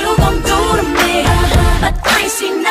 you gon' do to me. But I ain't seen